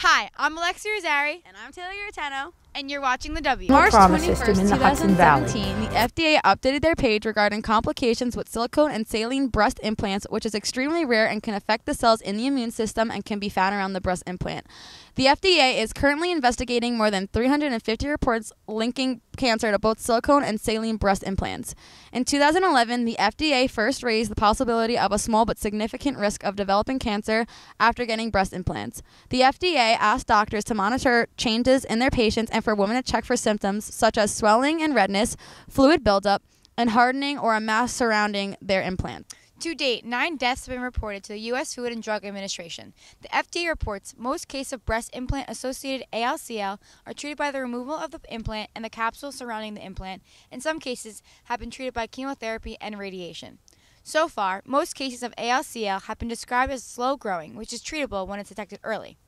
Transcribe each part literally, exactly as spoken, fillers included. Hi, I'm Alexa Irizarry. And I'm Taylor Garritano. And you're watching The W. March twenty-first, two thousand seventeen, the F D A updated their page regarding complications with silicone and saline breast implants, which is extremely rare and can affect the cells in the immune system and can be found around the breast implant. The F D A is currently investigating more than three hundred fifty reports linking cancer to both silicone and saline breast implants. In two thousand eleven, the F D A first raised the possibility of a small but significant risk of developing cancer after getting breast implants. The F D A asked doctors to monitor changes in their patients and for women to check for symptoms such as swelling and redness, fluid buildup, and hardening or a mass surrounding their implant. To date, nine deaths have been reported to the U S Food and Drug Administration. The F D A reports most cases of breast implant-associated A L C L are treated by the removal of the implant and the capsule surrounding the implant, and some cases have been treated by chemotherapy and radiation. So far, most cases of A L C L have been described as slow-growing, which is treatable when it's detected early.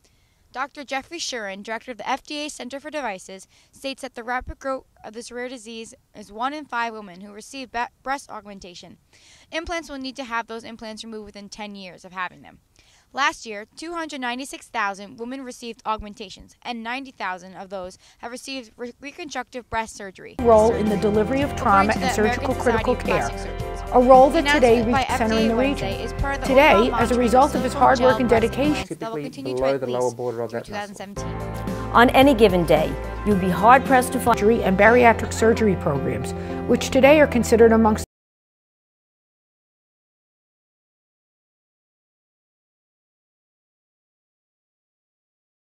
Doctor Jeffrey Sherin, director of the F D A Center for Devices, states that the rapid growth of this rare disease is one in five women who receive breast augmentation. Implants will need to have those implants removed within ten years of having them. Last year, two hundred ninety-six thousand women received augmentations, and ninety thousand of those have received re reconstructive breast surgery. Role in the delivery of trauma and surgical critical care. A role that today reached center in the region. Today, as a result of his hard work and dedication, typically below the lower border of that muscle. On any given day, you'd be hard pressed to find and bariatric surgery programs, which today are considered amongst